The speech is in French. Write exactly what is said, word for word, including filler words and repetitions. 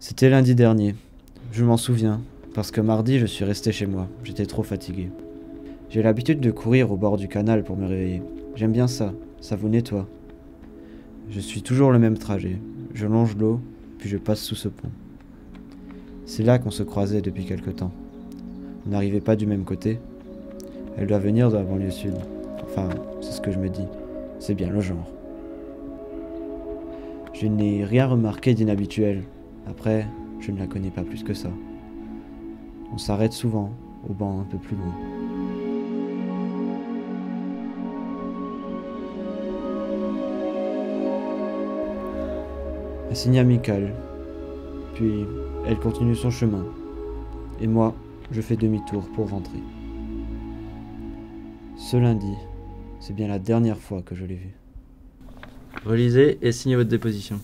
C'était lundi dernier. Je m'en souviens, parce que mardi, je suis resté chez moi. J'étais trop fatigué. J'ai l'habitude de courir au bord du canal pour me réveiller. J'aime bien ça, ça vous nettoie. Je suis toujours le même trajet. Je longe l'eau, puis je passe sous ce pont. C'est là qu'on se croisait depuis quelque temps. On n'arrivait pas du même côté. Elle doit venir de la banlieue sud. Enfin, c'est ce que je me dis. C'est bien le genre. Je n'ai rien remarqué d'inhabituel. Après, je ne la connais pas plus que ça. On s'arrête souvent, au banc un peu plus loin. Un signe amical. Puis, elle continue son chemin. Et moi, je fais demi-tour pour rentrer. Ce lundi, c'est bien la dernière fois que je l'ai vue. Relisez et signez votre déposition.